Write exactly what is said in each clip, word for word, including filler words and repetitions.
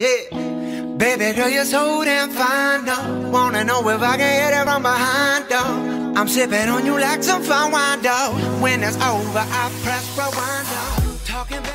Yeah. Baby girl, you're so damn fine, though. Wanna know if I can hit it from behind, though. I'm sipping on you like some fine wine, though. When it's over, I press rewind, though. Talking back.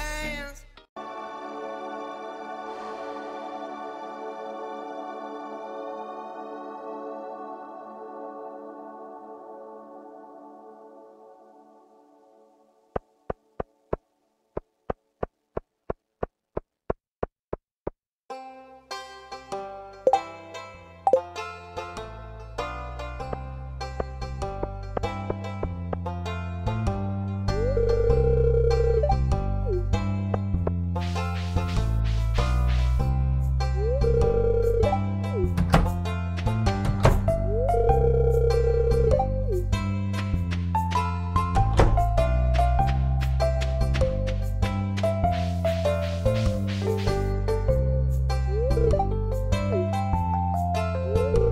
Woo!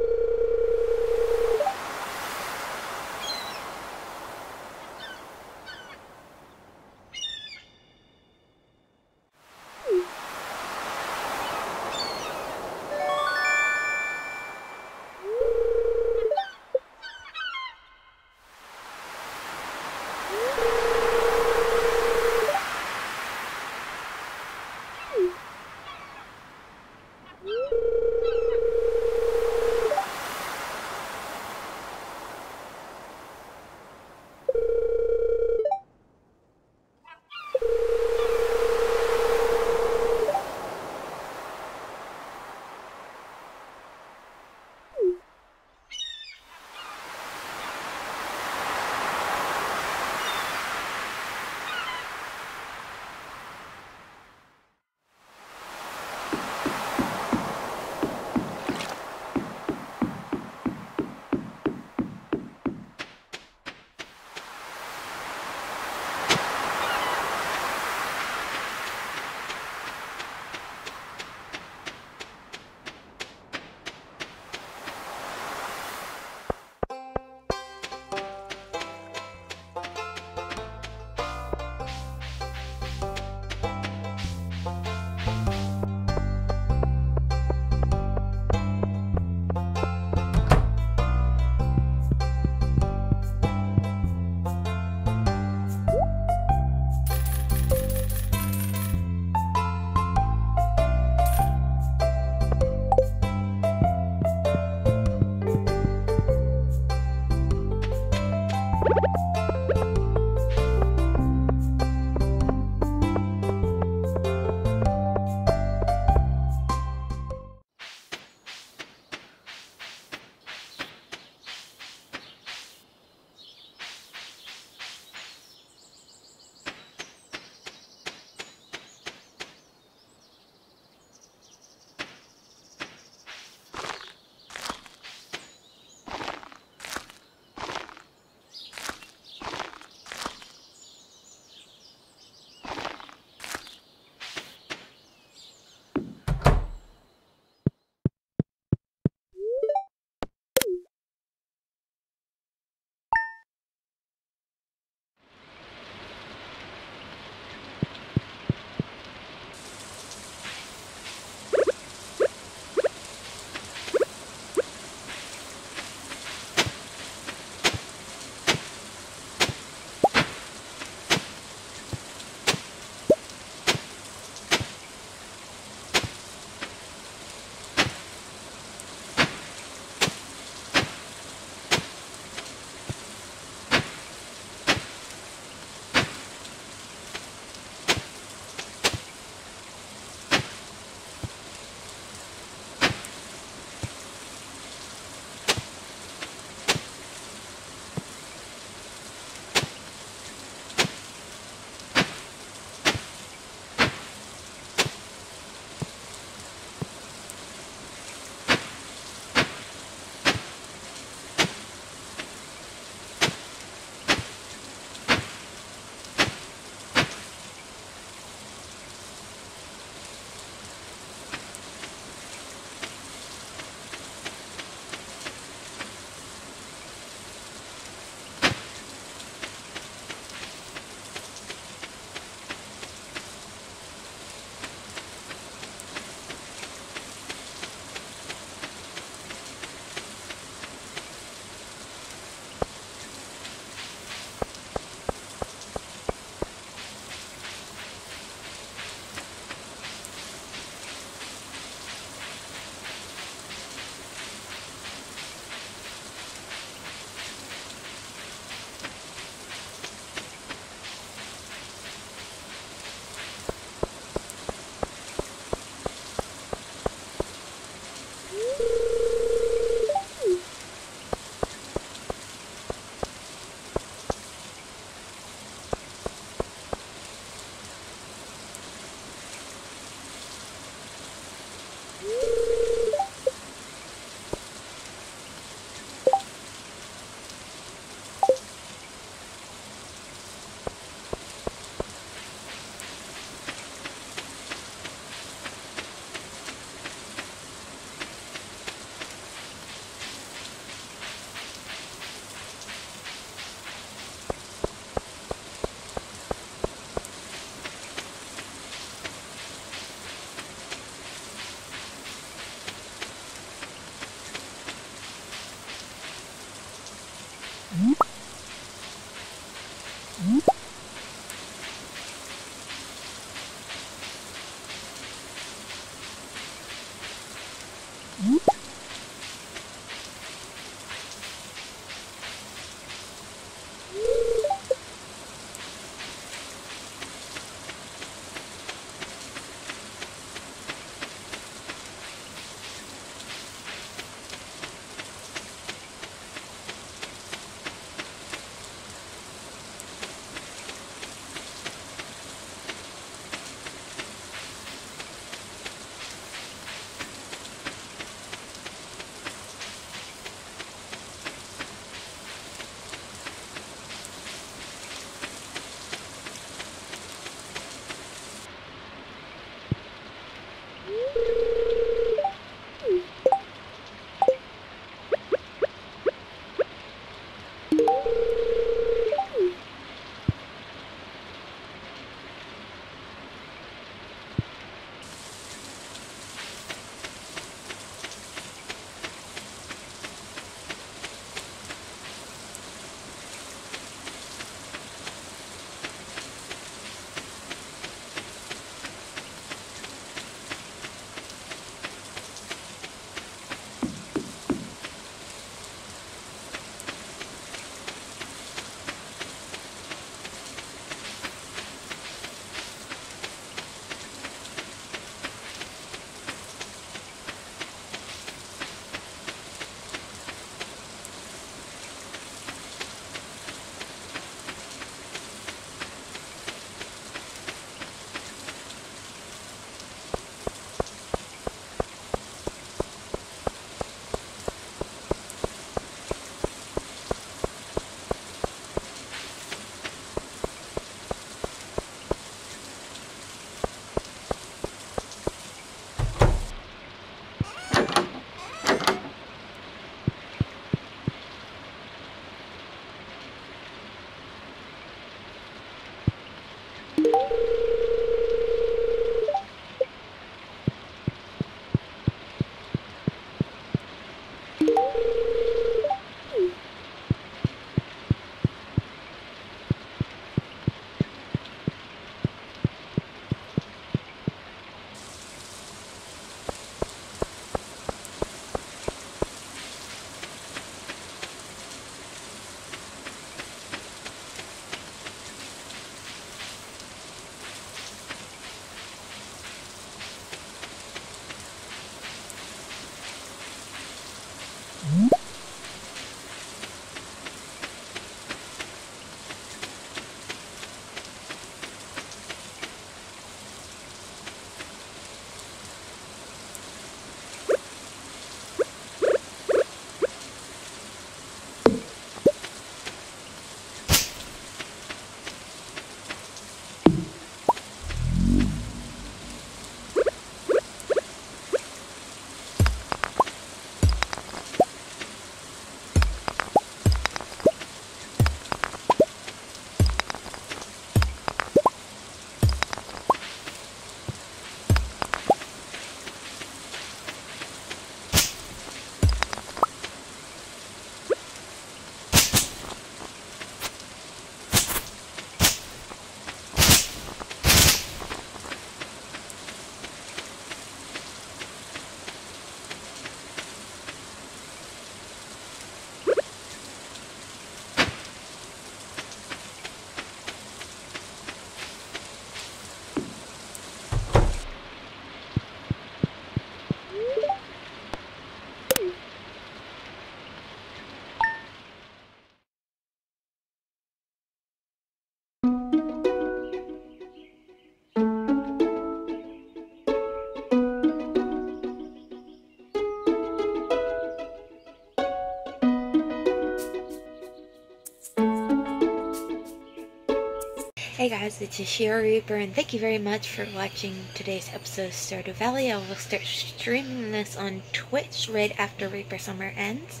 Hey guys, it's Yashiro Reaper, and thank you very much for watching today's episode of Stardew Valley. I will start streaming this on Twitch right after Reaper Summer ends.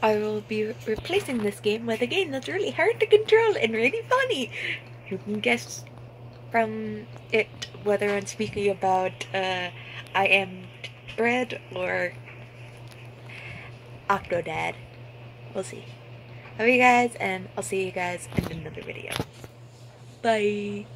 I will be re replacing this game with a game that's really hard to control and really funny. You can guess from it whether I'm speaking about uh, I Am Bread or Octodad. We'll see. Love you guys, and I'll see you guys in another video. Bye.